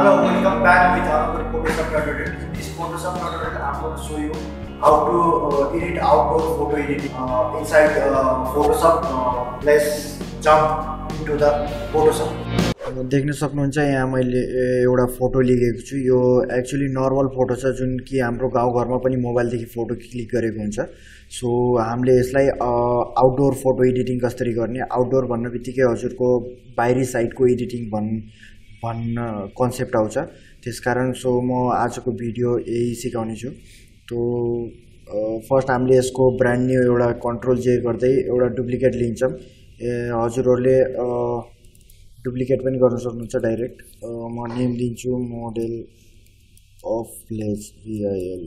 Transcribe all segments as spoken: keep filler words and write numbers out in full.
Hello, welcome back with another Photoshop tutorial. In this Photoshop tutorial, I'm going to show you how to uh, edit outdoor photo editing uh, inside uh, Photoshop. Uh, let's jump into the Photoshop. देख्न सक्नुहुन्छ यहाँ मैले एउटा photo लिएको छु. यो actually normal photo छ जुन कि हाम्रो गाउँघरमा पनि मोबाइलदेखि फोटो क्लिक गरेको हुन्छ. सो हामीले यसलाई आउटडोर फोटो एडिटिङ कसरी गर्ने, आउटडोर भन्ने बित्तिकै हजुरको बाहिरी साइडको एडिटिङ भन् भन्न कन्सेप्ट आउँछ. त्यसकारण सो म आजको भिडियो यही सिकाउने छु. तो फर्स्ट हामीले यसको ब्रान्ड न्यू एउटा कन्ट्रोल जे गर्दै एउटा डुप्लिकेट लिन्छौँ. हजुरहरूले डुप्लिकेट पनि गर्न सक्नुहुन्छ डाइरेक्ट. म नेम लिन्छु मोडेल अफ प्लेस भिएल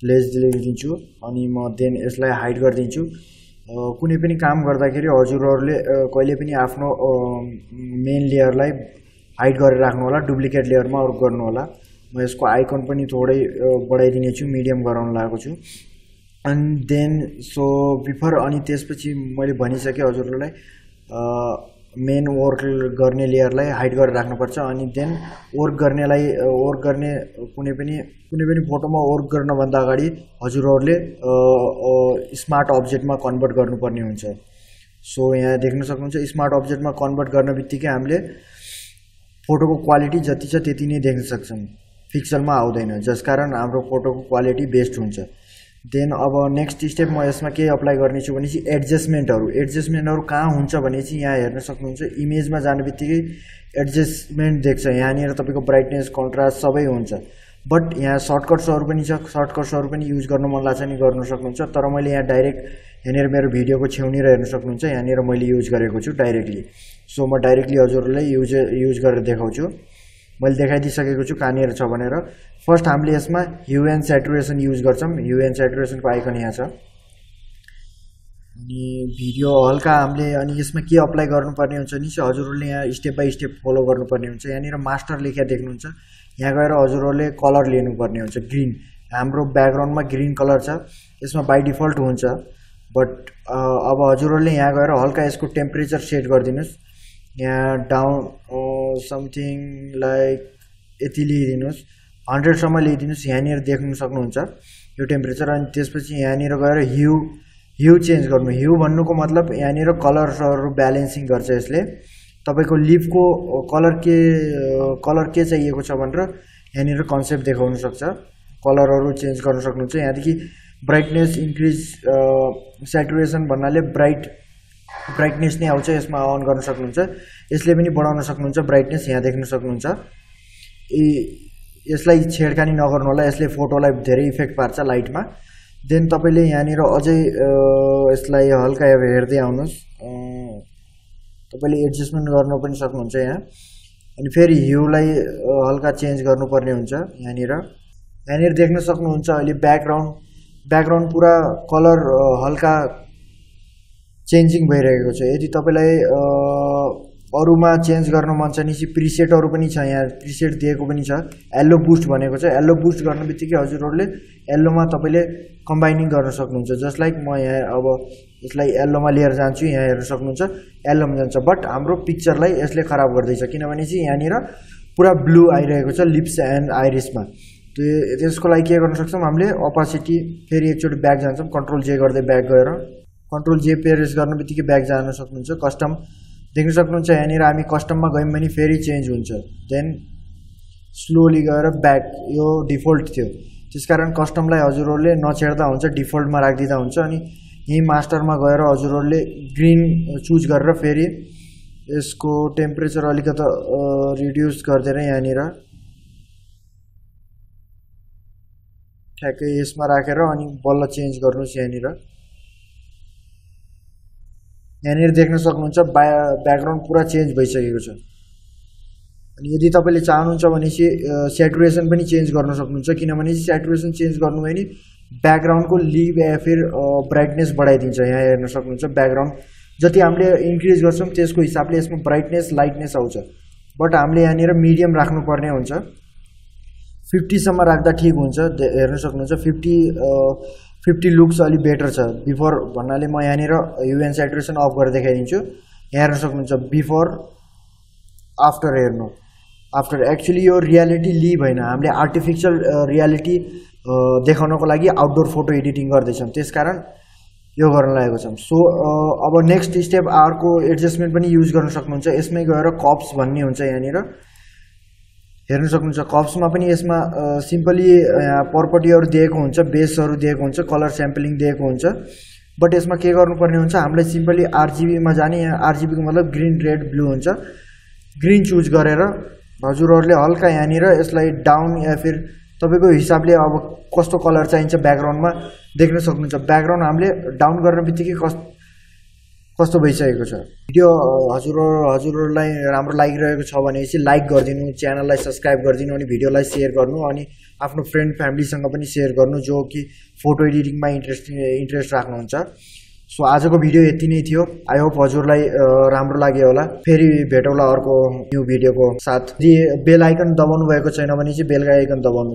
प्लेस लिन्छु अनि म देन यसलाई हाइड गरिदिन्छु. कुनै पनि काम गर्दाखेरि हजुरहरूले कहिले पनि आफ्नो मेन लेयरलाई हाइड गरेर राख्नु होला, डुप्लिकेट लेयरमा वर्क गर्नु होला. म यसको आइकन पनि थोड़े बढाइदिने छु, मिडियम गराउन लागेको छु. अनि देन सो बिफोर अनि त्यसपछि मैले भनिसकेँ हजुरहरूलाई मेन वर्क गर्ने लेयरलाई हाइड गरेर राख्नुपर्छ. अनि देन वर्क गर्नेलाई वर्क गर्ने कुनै पनि कुनै पनि फोटोमा वर्क गर्नभन्दा अगाडि हजुरहरूले स्मार्ट अब्जेक्टमा कन्भर्ट गर्नुपर्ने हुन्छ. सो यहाँ देख्न सक्नुहुन्छ स्मार्ट अब्जेक्टमा कन्भर्ट गर्न बित्तिकै हामीले फोटो को क्वालिटी जति छ त्यति नै देख्न सक्छौं, पिक्सलमा आउँदैन, जसकारण हाम्रो फोटो को क्वालिटी बेस्ट हुन्छ. देन अब नेक्स्ट स्टेप म यसमा के अप्लाई गर्ने छु भनेपछि एडजस्टमेन्टहरु एडजस्टमेन्टहरु कहाँ हुन्छ भनेपछि यहाँ हेर्न सक्नुहुन्छ. इमेजमा जानेबित्तिकै एडजस्टमेन्ट देख्छ. यहाँनिर तपाईको ब्राइटनेस कन्ट्रास्ट सबै हुन्छ, बट यहाँ सर्टकट्सहरु पनि छ. सर्टकट्सहरु पनि युज गर्न मन लाग्छ नि गर्न सक्नुहुन्छ, तर मैले यहाँ डाइरेक्ट यहाँनिर मेरो भिडियोको छेउनिर हेर्न सक्नुहुन्छ यहाँनिर मैले युज गरेको छु डाइरेक्टली. सो म डाइरेक्टली हजुरहरूलाई युज युज गरेर देखाउँछु. मैले देखाइदिसकेको छु कहाँनिर छ भनेर. फर्स्ट हामीले यसमा ह्यु एन्ड स्याचुरेसन युज गर्छौँ. ह्यु एन्ड स्याचुरेसनको आइकन यहाँ छ अनि भिडियो हल्का हामीले अनि यसमा के अप्लाई गर्नुपर्ने हुन्छ नि हजुरहरूले यहाँ स्टेप बाई स्टेप फलो गर्नुपर्ने हुन्छ. यहाँनिर मास्टर लेखेर देख्नुहुन्छ, यहाँ गएर हजुरहरूले कलर लिनुपर्ने हुन्छ. ग्रीन हाम्रो ब्याकग्राउन्डमा ग्रीन कलर छ, यसमा बाई डिफल्ट हुन्छ, बट अब हजुरहरूले यहाँ गएर हल्का यसको टेम्परेचर सेट गरिदिनुस्. यहाँ डाउन समथिङ लाइक यति ल्याइदिनुस्, हन्ड्रेडसम्म ल्याइदिनुस्. यहाँनिर देख्न सक्नुहुन्छ यो टेम्परेचर. अनि त्यसपछि यहाँनिर गएर ह्यू ह्यू चेन्ज गर्नु. ह्यू भन्नुको मतलब यहाँनिर कलर्सहरू ब्यालेन्सिङ गर्छ. यसले तपाईको लिफको कलर के कलर के चाहिएको छ भनेर यहाँनिर कन्सेप्ट देखाउन सक्छ. कलरहरू चेन्ज गर्न सक्नुहुन्छ. यहाँदेखि ब्राइटनेस इन्क्रिज स्याचुरेसन भन्नाले ब्राइट ब्राइटनेस नै आउँछ, यसमा अन गर्न सक्नुहुन्छ. यसले पनि बढाउन सक्नुहुन्छ ब्राइटनेस. यहाँ देख्न सक्नुहुन्छ ए यसलाई छेडखानी नगर्नु होला, यसले फोटोलाई धेरै इफेक्ट पार्छ लाइटमा. देन तपाईले यहाँनिर अझै यसलाई हल्का हेर्दै आउनुस्. तपाईले एडजस्टमेन्ट गर्न पनि सक्नुहुन्छ यहाँ. अनि फेरि ह्यूलाई हल्का चेन्ज गर्नुपर्ने हुन्छ. यहाँनिर यहाँनिर देख्न सक्नुहुन्छ अहिले ब्याकग्राउन्ड ब्याकग्राउन्ड पुरा कलर हल्का चेन्जिङ भइरहेको छ. यदि तपाईलाई अरुमा चेन्ज गर्न मन छ नि प्रिसेटहरु पनि छ, यहाँ प्रिसेट दिएको पनि छ. येलो बुस्ट भनेको छ. येलो बुस्ट गर्ने बित्तिकै हजुरहरूले येल्लोमा तपाईले कम्बाइनिङ गर्न सक्नुहुन्छ. जस्ट लाइक म यहाँ अब यसलाई येल्लोमा लिएर जान्छु, यहाँ हेर्न सक्नुहुन्छ येल्लोमा जान्छ, बट हाम्रो पिक्चरलाई यसले खराब गर्दैछ किनभने चाहिँ यहाँनिर पुरा ब्लू आइरहेको छ लिप्स एन्ड आइरिसमा. त्यो त्यसको लागि के गर्न सक्छौं हामीले अपासिटी. फेरि एकचोटी ब्याक जान्छौँ, कन्ट्रोल जे गर्दै ब्याक गएर कन्ट्रोल जे प्रेस गर्ने बित्तिकै ब्याक जान सक्नुहुन्छ. कस्टम देख्न सक्नुहुन्छ यहाँनिर हामी कस्टममा गयौँ भने फेरि चेन्ज हुन्छ. देन स्लोली गएर ब्याक, यो डिफल्ट थियो त्यसकारण कस्टमलाई हजुरहरूले नछेड्दा हुन्छ, डिफल्टमा राखिदिँदा हुन्छ. अनि यही मास्टरमा गएर हजुरहरूले ग्रीन चुज गरेर फेरि यसको टेम्परेचर अलिकति रिड्युस गरिदिएर यहाँनिर ठ्याक्कै यसमा राखेर अनि बल्ल चेन्ज गर्नुहोस्. यहाँनिर यहाँनिर देख्न सक्नुहुन्छ ब्या ब्याकग्राउन्ड पुरा चेन्ज भइसकेको छ. अनि यदि तपाईले चाहनुहुन्छ भने चाहिँ स्याचुरेसन पनि चेन्ज गर्न सक्नुहुन्छ किनभने स्याचुरेसन चेन्ज गर्नु भयो भने ब्याकग्राउन्डको लिभ या फिर ब्राइटनेस बढाइदिन्छ. यहाँ हेर्न सक्नुहुन्छ ब्याकग्राउन्ड जति हामीले इन्क्रिज गर्छौँ त्यसको हिसाबले यसमा ब्राइटनेस लाइटनेस आउँछ, बट हामीले यहाँनिर मिडियम राख्नुपर्ने हुन्छ. फिफ्टीसम्म राख्दा ठिक हुन्छ. हेर्न सक्नुहुन्छ फिफ्टी फिफ्टी लुक्स अलि बेटर छ. बिफोर भन्नाले म यहाँनिर ह्यू एन्ड स्याचुरेसन अफ गरेर देखाइदिन्छु. यहाँ हेर्न सक्नुहुन्छ बिफोर आफ्टर हेर्नु. आफ्टर एक्चुअली यो रियालिटी लिभ हैन, हामीले आर्टिफिशियल रियालिटी देखाउनको लागि आउटडोर फोटो एडिटिङ गर्दैछौं, त्यसकारण यो गर्न लागेको छौं। सो अब नेक्स्ट स्टेप आरको एडजस्टमेन्ट पनि युज गर्न सक्नुहुन्छ। यसमै गएर कर्ब्स भन्ने हुन्छ, यहाँनिर हेर्न सक्नुहुन्छ। कर्ब्समा पनि यसमा सिम्पली प्रपर्टीहरु दिएको हुन्छ, बेसहरु दिएको हुन्छ, कलर स्याम्पलिङ दिएको हुन्छ। बट यसमा के गर्नुपर्ने हुन्छ, हामीले सिम्पली आरजीबी मा जाने। यहाँ आरजीबी को मतलब ग्रीन रेड ब्लू हुन्छ। ग्रीन चुज गरेर हजुरहरुले हल्का यानेर यसलाई डाउन या फिर तपाईको हिसाबले अब कस्तो कलर चाहिन्छ ब्याकग्राउन्डमा देख्न सक्नुहुन्छ। ब्याकग्राउन्ड हामीले डाउन गर्नबित्तिकै कस कस्तो भइसकेको छ। भिडियो हजुर हजुरहरुलाई राम्रो लागिरहेको छ भनेपछि लाइक गर्दिनु, च्यानललाई सब्स्क्राइब गर्दिनु अनि भिडियोलाई शेयर गर्नु अनि आफ्नो फ्रेन्ड फ्यामिलीसँग पनि शेयर गर्नु जो कि फोटो एडिटिङमा इन्ट्रेस्ट इन्ट्रेस्ट राख्नुहुन्छ। सो आजको भिडियो यति नै थियो। आई होप हजुरलाई राम्रो लाग्यो होला। फेरि भेटौँला अर्को न्यू भिडियोको साथ। यदि बेल आइकन दबाउनु भएको छैन भने चाहिँ बेल आइकन दबाउनु।